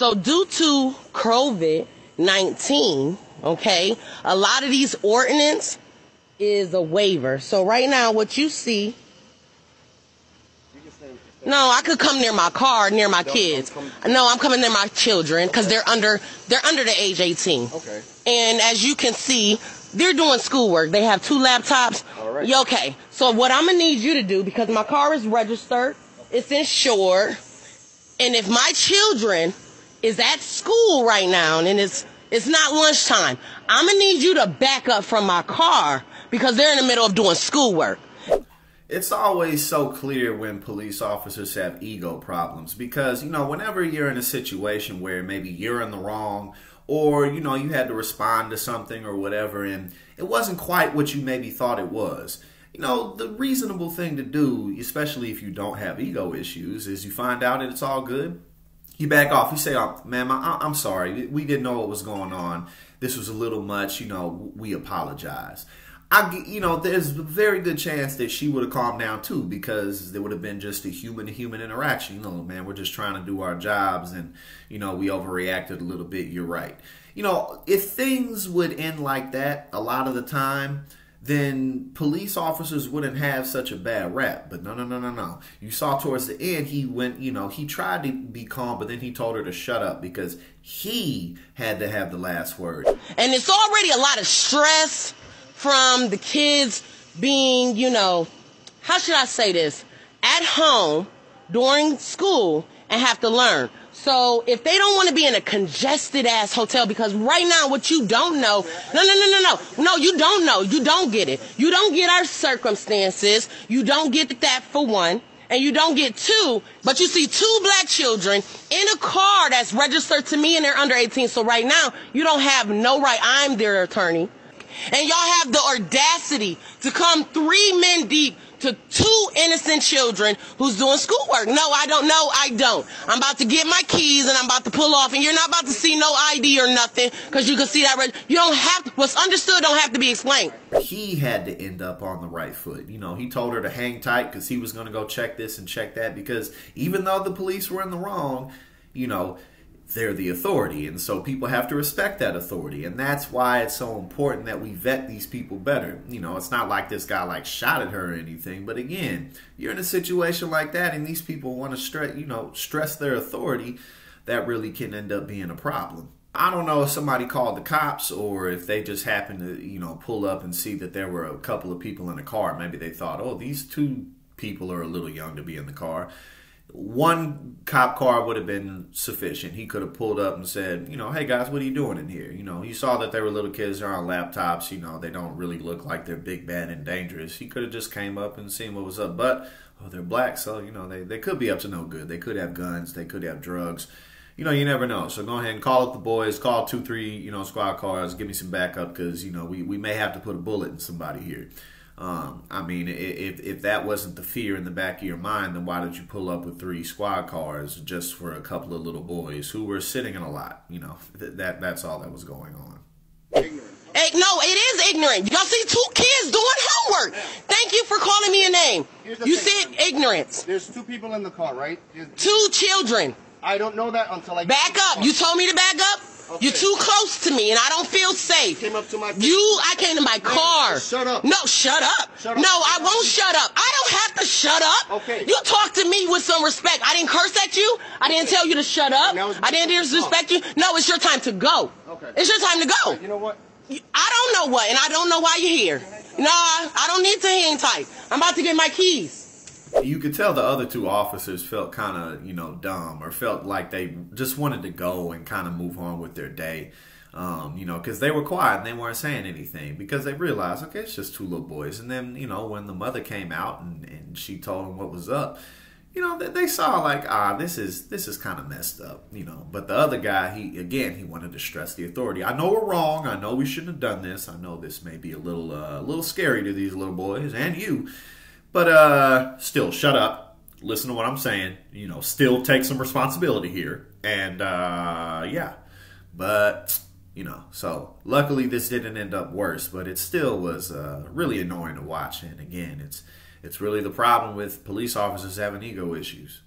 So due to COVID-19, okay, a lot of these ordinance is a waiver. So right now what you see, no, I could come near my car, near my kids. No, I'm coming near my children because they're under the age 18. Okay. And as you can see, they're doing schoolwork. They have two laptops. All right. Okay. So what I'm gonna need you to do, because my car is registered, it's insured, and if my children is at school right now and it's not lunchtime, I'm gonna need you to back up from my car because they're in the middle of doing schoolwork. It's always so clear when police officers have ego problems because, you know, whenever you're in a situation where maybe you're in the wrong or, you know, you had to respond to something or whatever and it wasn't quite what you maybe thought it was, you know, the reasonable thing to do, especially if you don't have ego issues, is you find out that it's all good. You back off. You say, oh, ma'am, I'm sorry. We didn't know what was going on. This was a little much. You know, we apologize. You know, there's a very good chance that she would have calmed down too because there would have been just a human-to-human interaction. You know, man, we're just trying to do our jobs and, you know, we overreacted a little bit. You're right. You know, if things would end like that a lot of the time, then police officers wouldn't have such a bad rap. But no, no, no, no, no. You saw towards the end, he went, you know, he tried to be calm, but then he told her to shut up because he had to have the last word. And it's already a lot of stress from the kids being, you know, how should I say this, at home during school and have to learn. So if they don't want to be in a congested-ass hotel, because right now what you don't know, no, you don't know, you don't get it. You don't get our circumstances, you don't get that for one, and you don't get two, but you see two black children in a car that's registered to me and they're under 18, so right now you don't have no right. I'm their attorney. And y'all have the audacity to come 3 men deep to 2 innocent children who's doing schoolwork. No, I don't. No, I don't. I'm about to get my keys and I'm about to pull off. And you're not about to see no ID or nothing because you can see that. You don't have to. What's understood don't have to be explained. He had to end up on the right foot. You know, he told her to hang tight because he was going to go check this and check that because even though the police were in the wrong, you know, they're the authority, and so people have to respect that authority, and that's why it's so important that we vet these people better. You know, it's not like this guy like shot at her or anything, but again, you're in a situation like that and these people want to stress their authority, that really can end up being a problem. I don't know if somebody called the cops or if they just happened to, you know, pull up and see that there were a couple of people in a car. Maybe they thought, oh, these 2 people are a little young to be in the car. 1 cop car would have been sufficient. He could have pulled up and said, you know, hey guys, what are you doing in here? You know, you saw that they were little kids, they're on laptops, you know, they don't really look like they're big, bad, and dangerous. He could have just came up and seen what was up, but, oh, they're black, so, you know, they could be up to no good. They could have guns, they could have drugs. You know, you never know. So go ahead and call up the boys, call 2, 3, you know, squad cars, give me some backup because, you know, we may have to put a bullet in somebody here. I mean, if that wasn't the fear in the back of your mind, then why did you pull up with 3 squad cars just for a couple of little boys who were sitting in a lot? You know, that's all that was going on. Ignorant. Hey, no, it is ignorant. Y'all see 2 kids doing homework. Thank you for calling me a name. You said ignorance. There's 2 people in the car, right? There's 2 children. I don't know that until I back up. You told me to back up. Okay. You're too close to me, and I don't feel safe. Came up to my I came to my car. Shut up. No, shut up. Shut up. No, I won't shut up. I don't have to shut up. Okay. You talk to me with some respect. I didn't curse at you. I didn't tell you to shut up. I didn't disrespect you. No, it's your time to go. Okay. It's your time to go. Right, you know what? I don't know what, and I don't know why you're here. Nah, I don't need to hang tight. I'm about to get my keys. You could tell the other 2 officers felt kind of, you know, dumb or felt like they just wanted to go and kind of move on with their day, you know, because they were quiet and they weren't saying anything because they realized, okay, it's just 2 little boys. And then, you know, when the mother came out and she told them what was up, you know, they saw like, ah, this is kind of messed up, you know. But the other guy, he wanted to stress the authority. I know we're wrong. I know we shouldn't have done this. I know this may be a little scary to these little boys and you. But still, shut up, listen to what I'm saying, you know, still take some responsibility here, and yeah, but, you know, so luckily this didn't end up worse, but it still was really annoying to watch, and again, it's really the problem with police officers having ego issues.